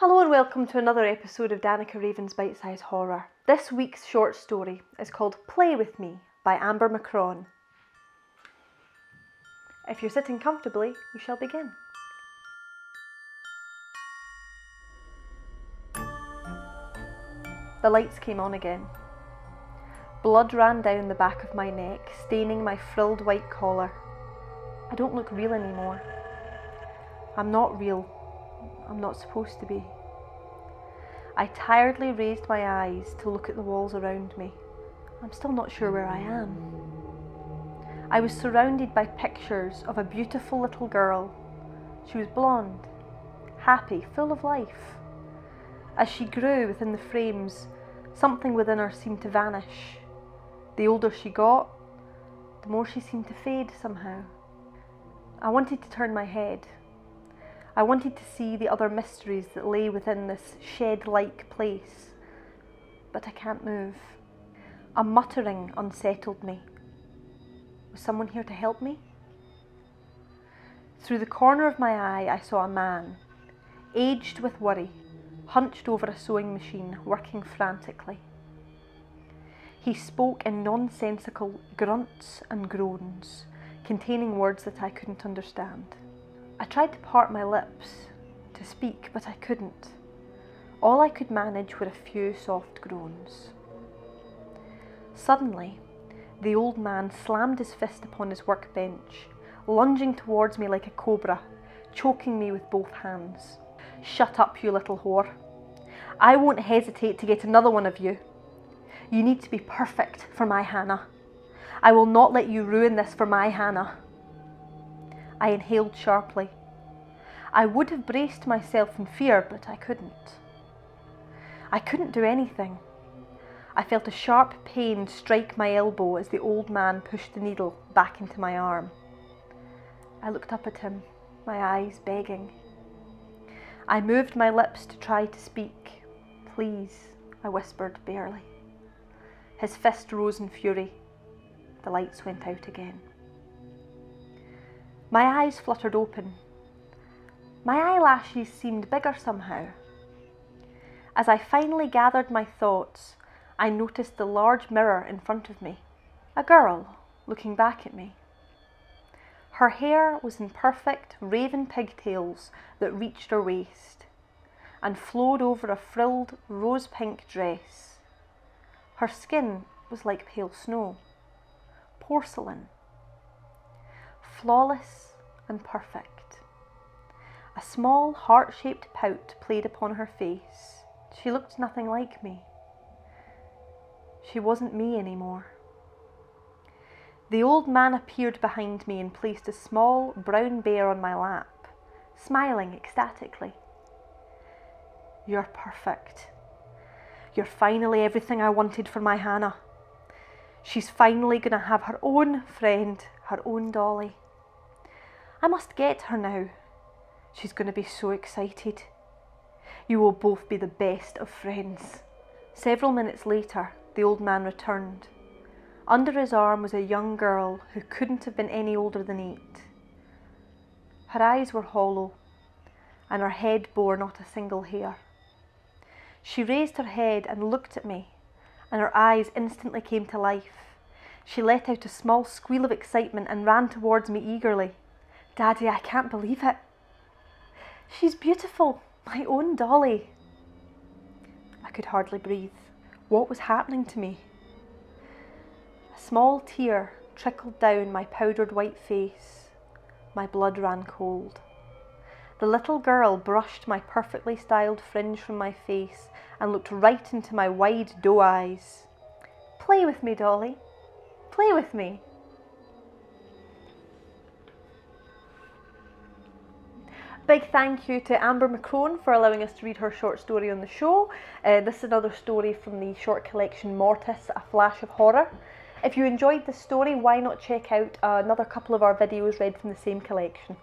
Hello and welcome to another episode of Danica Raven's Bite Size Horror. This week's short story is called Play With Me by Amber McCrone. If you're sitting comfortably, we shall begin. The lights came on again. Blood ran down the back of my neck, staining my frilled white collar. I don't look real anymore. I'm not real. I'm not supposed to be. I tiredly raised my eyes to look at the walls around me. I'm still not sure where I am. I was surrounded by pictures of a beautiful little girl. She was blonde, happy, full of life. As she grew within the frames, something within her seemed to vanish. The older she got, the more she seemed to fade somehow. I wanted to turn my head. I wanted to see the other mysteries that lay within this shed-like place, but I can't move. A muttering unsettled me. Was someone here to help me? Through the corner of my eye, I saw a man, aged with worry, hunched over a sewing machine, working frantically. He spoke in nonsensical grunts and groans, containing words that I couldn't understand. I tried to part my lips to speak, but I couldn't. All I could manage were a few soft groans. Suddenly, the old man slammed his fist upon his workbench, lunging towards me like a cobra, choking me with both hands. "Shut up, you little whore. I won't hesitate to get another one of you. You need to be perfect for my Hannah. I will not let you ruin this for my Hannah." I inhaled sharply. I would have braced myself in fear, but I couldn't. I couldn't do anything. I felt a sharp pain strike my elbow as the old man pushed the needle back into my arm. I looked up at him, my eyes begging. I moved my lips to try to speak. "Please," I whispered barely. His fist rose in fury. The lights went out again. My eyes fluttered open. My eyelashes seemed bigger somehow. As I finally gathered my thoughts, I noticed the large mirror in front of me. A girl looking back at me. Her hair was in perfect raven pigtails that reached her waist and flowed over a frilled rose-pink dress. Her skin was like pale snow. Porcelain. Flawless and perfect. A small heart-shaped pout played upon her face. She looked nothing like me. She wasn't me anymore. The old man appeared behind me and placed a small brown bear on my lap, smiling ecstatically. "You're perfect. You're finally everything I wanted for my Hannah. She's finally going to have her own friend, her own dolly. I must get her now. She's going to be so excited. You will both be the best of friends." Several minutes later, the old man returned. Under his arm was a young girl who couldn't have been any older than 8. Her eyes were hollow, and her head bore not a single hair. She raised her head and looked at me, and her eyes instantly came to life. She let out a small squeal of excitement and ran towards me eagerly. "Daddy, I can't believe it. She's beautiful, my own dolly." I could hardly breathe. What was happening to me? A small tear trickled down my powdered white face. My blood ran cold. The little girl brushed my perfectly styled fringe from my face and looked right into my wide doe eyes. "Play with me, dolly. Play with me." Big thank you to Amber McCrone for allowing us to read her short story on the show. This is another story from the short collection Mortis, A Flash of Horror. If you enjoyed this story, why not check out another couple of our videos read from the same collection.